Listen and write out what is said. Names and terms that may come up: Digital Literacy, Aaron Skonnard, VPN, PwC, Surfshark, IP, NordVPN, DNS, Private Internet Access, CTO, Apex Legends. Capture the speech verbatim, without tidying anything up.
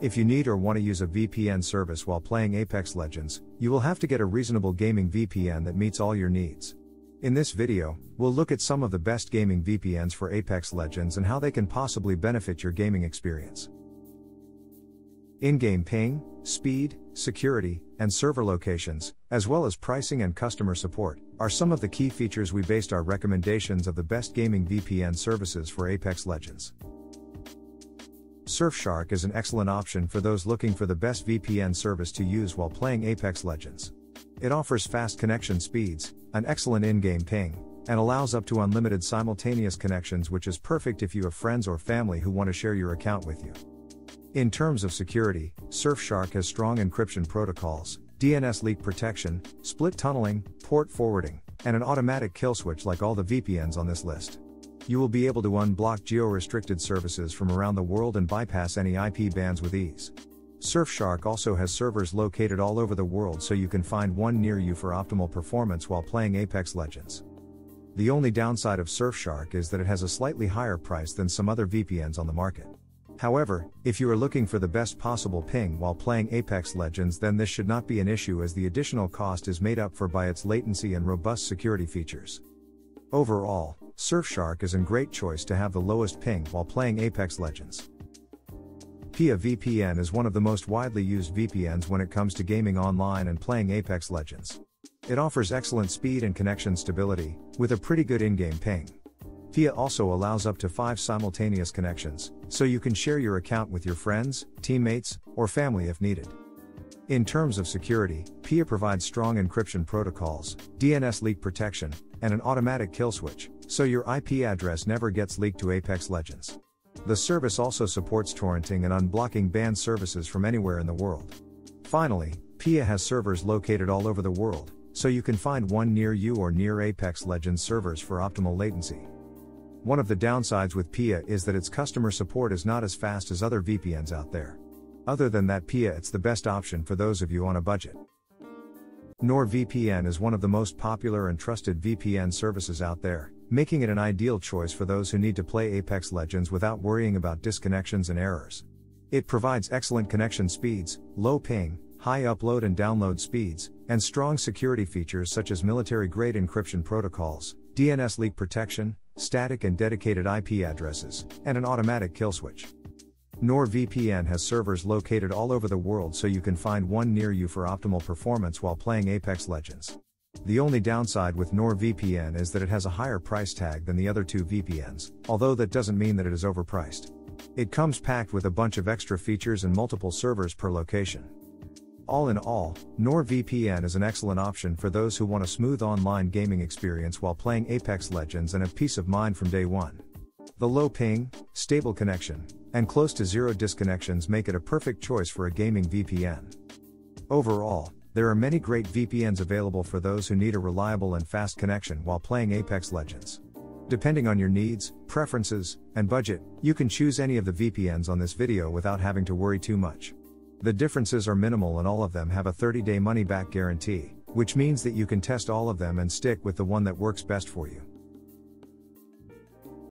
If you need or want to use a V P N service while playing Apex Legends, you will have to get a reasonable gaming V P N that meets all your needs. In this video, we'll look at some of the best gaming V P Ns for Apex Legends and how they can possibly benefit your gaming experience. In-game ping, speed, security, and server locations, as well as pricing and customer support, are some of the key features we based our recommendations of the best gaming V P N services for Apex Legends. Surfshark is an excellent option for those looking for the best V P N service to use while playing Apex Legends. It offers fast connection speeds, an excellent in-game ping, and allows up to unlimited simultaneous connections, which is perfect if you have friends or family who want to share your account with you. In terms of security, Surfshark has strong encryption protocols, D N S leak protection, split tunneling, port forwarding, and an automatic kill switch like all the V P Ns on this list. You will be able to unblock geo-restricted services from around the world and bypass any I P bans with ease. Surfshark also has servers located all over the world, so you can find one near you for optimal performance while playing Apex Legends. The only downside of Surfshark is that it has a slightly higher price than some other V P Ns on the market. However, if you are looking for the best possible ping while playing Apex Legends, then this should not be an issue, as the additional cost is made up for by its latency and robust security features. Overall, Surfshark is a great choice to have the lowest ping while playing Apex Legends. P I A V P N is one of the most widely used V P Ns when it comes to gaming online and playing Apex Legends. It offers excellent speed and connection stability, with a pretty good in-game ping. P I A also allows up to five simultaneous connections, so you can share your account with your friends, teammates, or family if needed. In terms of security, P I A provides strong encryption protocols, D N S leak protection, and an automatic kill switch, so your I P address never gets leaked to Apex Legends. The service also supports torrenting and unblocking banned services from anywhere in the world. Finally, P I A has servers located all over the world, so you can find one near you or near Apex Legends servers for optimal latency. One of the downsides with P I A is that its customer support is not as fast as other V P Ns out there. Other than that, P I A it's the best option for those of you on a budget. NordVPN is one of the most popular and trusted V P N services out there, making it an ideal choice for those who need to play Apex Legends without worrying about disconnections and errors. It provides excellent connection speeds, low ping, high upload and download speeds, and strong security features such as military-grade encryption protocols, D N S leak protection, static and dedicated I P addresses, and an automatic kill switch. NordVPN has servers located all over the world, so you can find one near you for optimal performance while playing Apex Legends. The only downside with NordVPN is that it has a higher price tag than the other two V P Ns, although that doesn't mean that it is overpriced. It comes packed with a bunch of extra features and multiple servers per location. All in all, NordVPN is an excellent option for those who want a smooth online gaming experience while playing Apex Legends and have peace of mind from day one. The low ping, stable connection, and close to zero disconnections make it a perfect choice for a gaming V P N. Overall, there are many great V P Ns available for those who need a reliable and fast connection while playing Apex Legends. Depending on your needs, preferences, and budget, you can choose any of the V P Ns on this video without having to worry too much. The differences are minimal and all of them have a thirty-day money-back guarantee, which means that you can test all of them and stick with the one that works best for you.